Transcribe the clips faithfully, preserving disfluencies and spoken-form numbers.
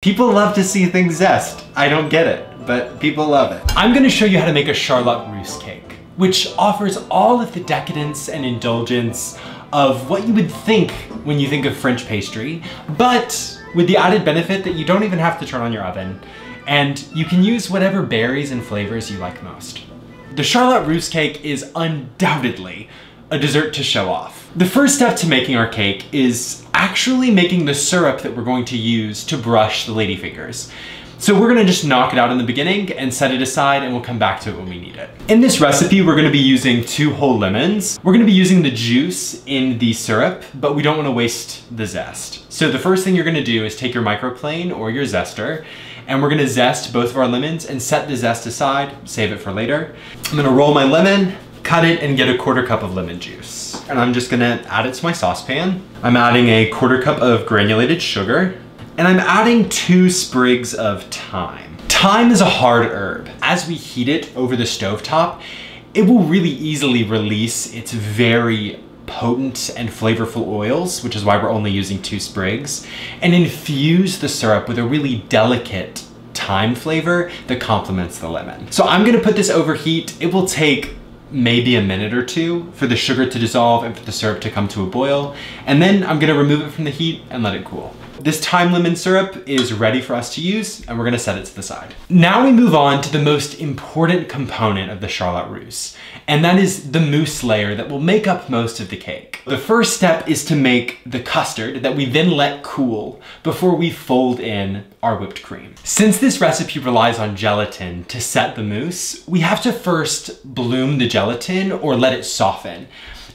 People love to see things zest. I don't get it, but people love it. I'm gonna show you how to make a Charlotte Russe cake, which offers all of the decadence and indulgence of what you would think when you think of French pastry, but with the added benefit that you don't even have to turn on your oven, and you can use whatever berries and flavors you like most. The Charlotte Russe cake is undoubtedly a dessert to show off. The first step to making our cake is actually making the syrup that we're going to use to brush the ladyfingers. So we're gonna just knock it out in the beginning and set it aside, and we'll come back to it when we need it. In this recipe, we're gonna be using two whole lemons. We're gonna be using the juice in the syrup, but we don't wanna waste the zest. So the first thing you're gonna do is take your microplane or your zester, and we're gonna zest both of our lemons and set the zest aside, save it for later. I'm gonna roll my lemon, cut it, and get a quarter cup of lemon juice. And I'm just gonna add it to my saucepan. I'm adding a quarter cup of granulated sugar, and I'm adding two sprigs of thyme. Thyme is a hard herb. As we heat it over the stovetop, it will really easily release its very potent and flavorful oils, which is why we're only using two sprigs, and infuse the syrup with a really delicate thyme flavor that complements the lemon. So I'm gonna put this over heat. It will take maybe a minute or two for the sugar to dissolve and for the syrup to come to a boil. And then I'm gonna remove it from the heat and let it cool. This thyme lemon syrup is ready for us to use, and we're gonna set it to the side. Now we move on to the most important component of the Charlotte Russe, and that is the mousse layer that will make up most of the cake. The first step is to make the custard that we then let cool before we fold in our whipped cream. Since this recipe relies on gelatin to set the mousse, we have to first bloom the gelatin or let it soften.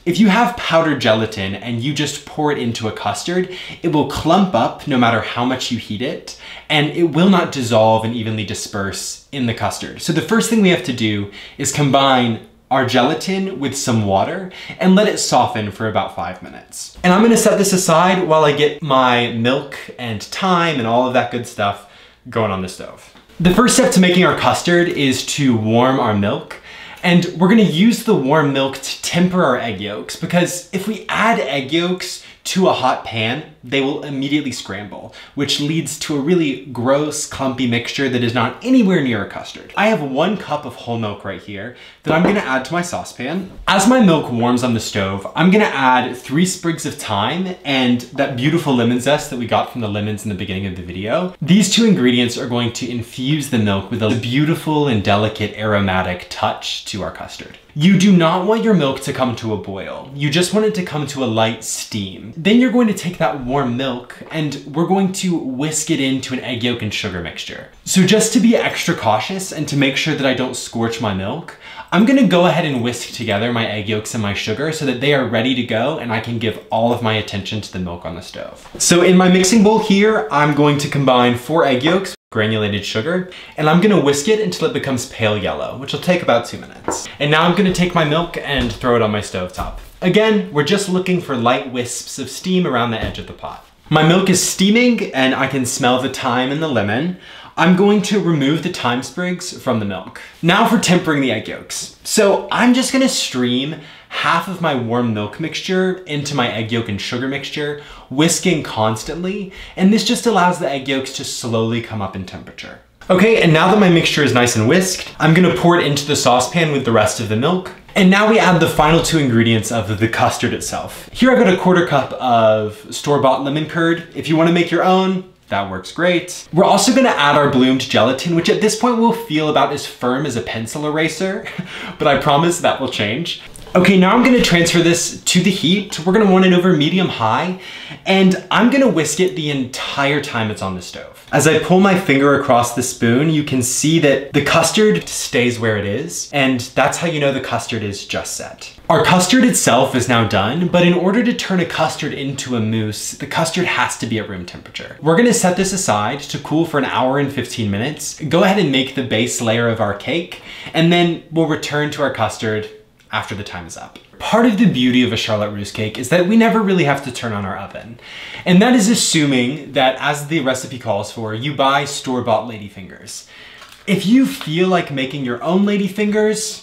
If you have powdered gelatin and you just pour it into a custard, it will clump up no matter how much you heat it, and it will not dissolve and evenly disperse in the custard. So the first thing we have to do is combine our gelatin with some water and let it soften for about five minutes. And I'm gonna set this aside while I get my milk and thyme and all of that good stuff going on the stove. The first step to making our custard is to warm our milk. And we're gonna use the warm milk to temper our egg yolks, because if we add egg yolks to a hot pan, they will immediately scramble, which leads to a really gross, clumpy mixture that is not anywhere near a custard. I have one cup of whole milk right here that I'm gonna add to my saucepan. As my milk warms on the stove, I'm gonna add three sprigs of thyme and that beautiful lemon zest that we got from the lemons in the beginning of the video. These two ingredients are going to infuse the milk with a beautiful and delicate aromatic touch to our custard. You do not want your milk to come to a boil. You just want it to come to a light steam. Then you're going to take that warm milk and we're going to whisk it into an egg yolk and sugar mixture. So just to be extra cautious and to make sure that I don't scorch my milk, I'm gonna go ahead and whisk together my egg yolks and my sugar so that they are ready to go and I can give all of my attention to the milk on the stove. So in my mixing bowl here, I'm going to combine four egg yolks, granulated sugar, and I'm gonna whisk it until it becomes pale yellow, which will take about two minutes. And now I'm gonna take my milk and throw it on my stovetop. Again, we're just looking for light wisps of steam around the edge of the pot. My milk is steaming and I can smell the thyme and the lemon. I'm going to remove the thyme sprigs from the milk. Now for tempering the egg yolks. So I'm just gonna stream half of my warm milk mixture into my egg yolk and sugar mixture, whisking constantly, and this just allows the egg yolks to slowly come up in temperature. Okay, and now that my mixture is nice and whisked, I'm gonna pour it into the saucepan with the rest of the milk. And now we add the final two ingredients of the custard itself. Here I've got a quarter cup of store-bought lemon curd. If you wanna make your own, that works great. We're also gonna add our bloomed gelatin, which at this point will feel about as firm as a pencil eraser, but I promise that will change. Okay, now I'm gonna transfer this to the heat. We're gonna want it over medium high, and I'm gonna whisk it the entire time it's on the stove. As I pull my finger across the spoon, you can see that the custard stays where it is, and that's how you know the custard is just set. Our custard itself is now done, but in order to turn a custard into a mousse, the custard has to be at room temperature. We're gonna set this aside to cool for an hour and fifteen minutes, go ahead and make the base layer of our cake, and then we'll return to our custard after the time is up. Part of the beauty of a Charlotte Russe cake is that we never really have to turn on our oven. And that is assuming that, as the recipe calls for, you buy store-bought ladyfingers. If you feel like making your own ladyfingers,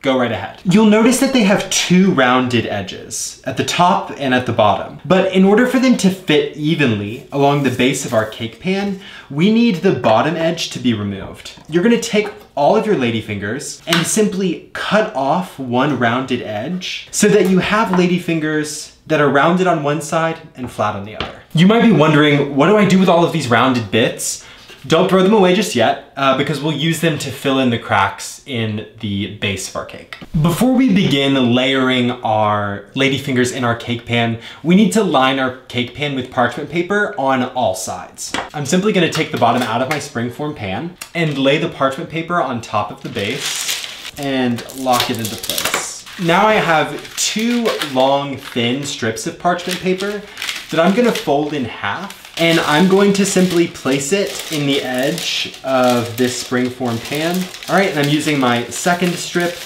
Go right ahead. You'll notice that they have two rounded edges, at the top and at the bottom. But in order for them to fit evenly along the base of our cake pan, we need the bottom edge to be removed. You're gonna take all of your ladyfingers and simply cut off one rounded edge so that you have ladyfingers that are rounded on one side and flat on the other. You might be wondering, what do I do with all of these rounded bits? Don't throw them away just yet, uh, because we'll use them to fill in the cracks in the base of our cake. Before we begin layering our ladyfingers in our cake pan, we need to line our cake pan with parchment paper on all sides. I'm simply gonna take the bottom out of my springform pan and lay the parchment paper on top of the base and lock it into place. Now I have two long, thin strips of parchment paper that I'm gonna fold in half. And I'm going to simply place it in the edge of this springform pan. All right, and I'm using my second strip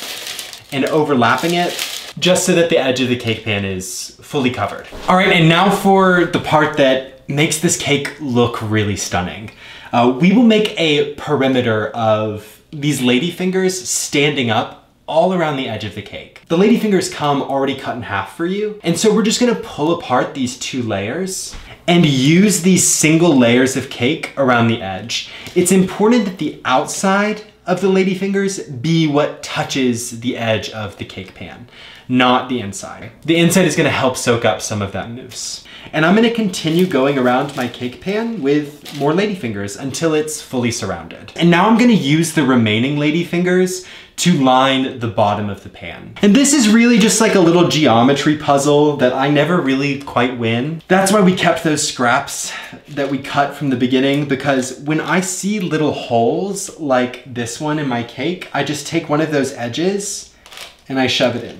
and overlapping it just so that the edge of the cake pan is fully covered. All right, and now for the part that makes this cake look really stunning. Uh, we will make a perimeter of these ladyfingers standing up all around the edge of the cake. The ladyfingers come already cut in half for you. And so we're just gonna pull apart these two layers and use these single layers of cake around the edge. It's important that the outside of the ladyfingers be what touches the edge of the cake pan, not the inside. The inside is gonna help soak up some of that mousse. And I'm gonna continue going around my cake pan with more ladyfingers until it's fully surrounded. And now I'm gonna use the remaining ladyfingers to line the bottom of the pan. And this is really just like a little geometry puzzle that I never really quite win. That's why we kept those scraps that we cut from the beginning, because when I see little holes like this one in my cake, I just take one of those edges and I shove it in.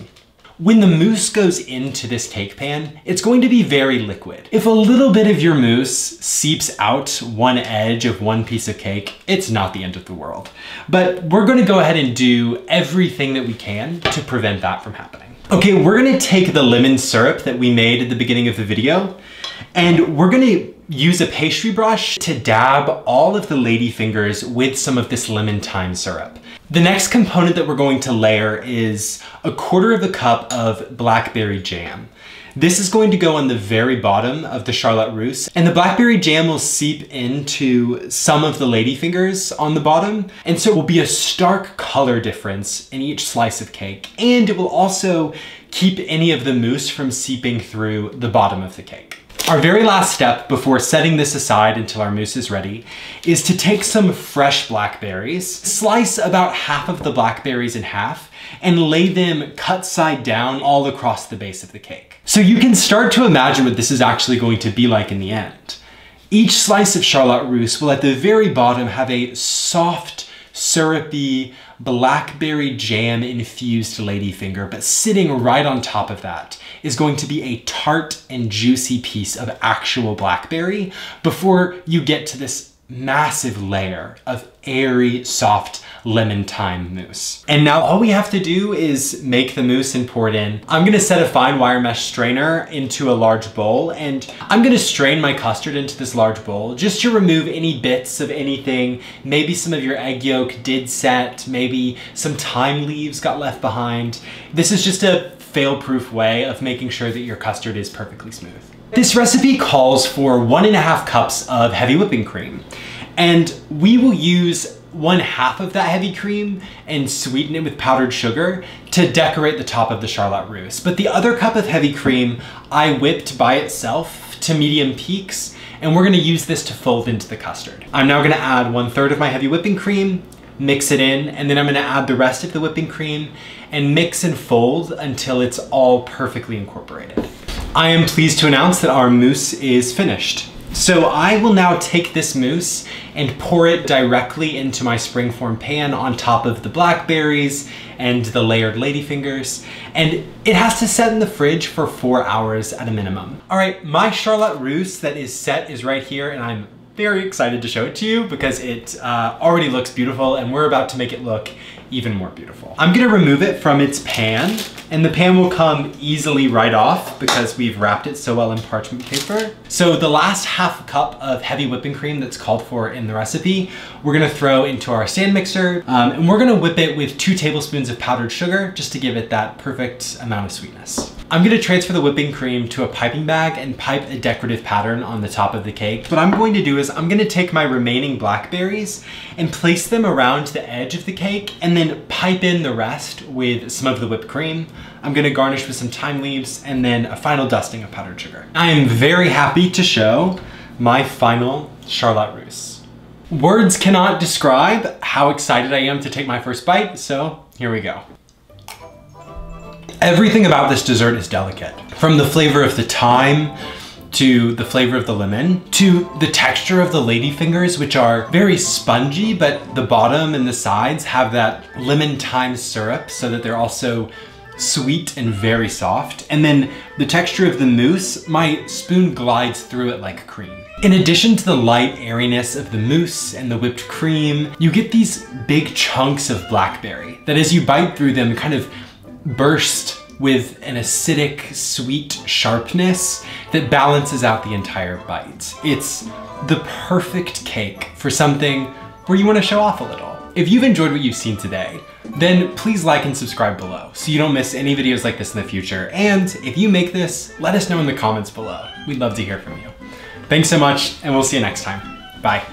When the mousse goes into this cake pan, it's going to be very liquid. If a little bit of your mousse seeps out one edge of one piece of cake, it's not the end of the world. But we're gonna go ahead and do everything that we can to prevent that from happening. Okay, we're gonna take the lemon syrup that we made at the beginning of the video, and we're gonna use a pastry brush to dab all of the ladyfingers with some of this lemon thyme syrup. The next component that we're going to layer is a quarter of a cup of blackberry jam. This is going to go on the very bottom of the Charlotte Russe, and the blackberry jam will seep into some of the ladyfingers on the bottom, and so it will be a stark color difference in each slice of cake, and it will also keep any of the mousse from seeping through the bottom of the cake. Our very last step before setting this aside until our mousse is ready is to take some fresh blackberries, slice about half of the blackberries in half, and lay them cut side down all across the base of the cake. So you can start to imagine what this is actually going to be like in the end. Each slice of Charlotte Russe will at the very bottom have a soft, syrupy, blackberry jam infused ladyfinger, but sitting right on top of that is going to be a tart and juicy piece of actual blackberry before you get to this massive layer of airy, soft lemon thyme mousse. And now all we have to do is make the mousse and pour it in. I'm gonna set a fine wire mesh strainer into a large bowl, and I'm gonna strain my custard into this large bowl just to remove any bits of anything. Maybe some of your egg yolk did set, maybe some thyme leaves got left behind. This is just a fail-proof way of making sure that your custard is perfectly smooth. This recipe calls for one and a half cups of heavy whipping cream, and we will use one half of that heavy cream and sweeten it with powdered sugar to decorate the top of the Charlotte Russe. But the other cup of heavy cream I whipped by itself to medium peaks, and we're gonna use this to fold into the custard. I'm now gonna add one third of my heavy whipping cream, mix it in, and then I'm gonna add the rest of the whipping cream and mix and fold until it's all perfectly incorporated. I am pleased to announce that our mousse is finished. So I will now take this mousse and pour it directly into my springform pan on top of the blackberries and the layered ladyfingers, and it has to set in the fridge for four hours at a minimum. All right, my Charlotte Russe that is set is right here, and I'm very excited to show it to you because it uh, already looks beautiful, and we're about to make it look even more beautiful. I'm gonna remove it from its pan, and the pan will come easily right off because we've wrapped it so well in parchment paper. So the last half cup of heavy whipping cream that's called for in the recipe, we're gonna throw into our stand mixer, um, and we're gonna whip it with two tablespoons of powdered sugar just to give it that perfect amount of sweetness. I'm gonna transfer the whipping cream to a piping bag and pipe a decorative pattern on the top of the cake. What I'm going to do is I'm gonna take my remaining blackberries and place them around the edge of the cake and then pipe in the rest with some of the whipped cream. I'm gonna garnish with some thyme leaves and then a final dusting of powdered sugar. I am very happy to show my final Charlotte Russe. Words cannot describe how excited I am to take my first bite, so here we go. Everything about this dessert is delicate. From the flavor of the thyme, to the flavor of the lemon, to the texture of the ladyfingers, which are very spongy, but the bottom and the sides have that lemon thyme syrup so that they're also sweet and very soft. And then the texture of the mousse, my spoon glides through it like cream. In addition to the light airiness of the mousse and the whipped cream, you get these big chunks of blackberry that as you bite through them kind of burst with an acidic, sweet sharpness that balances out the entire bite. It's the perfect cake for something where you want to show off a little. If you've enjoyed what you've seen today, then please like and subscribe below so you don't miss any videos like this in the future. And if you make this, let us know in the comments below. We'd love to hear from you. Thanks so much, and we'll see you next time. Bye.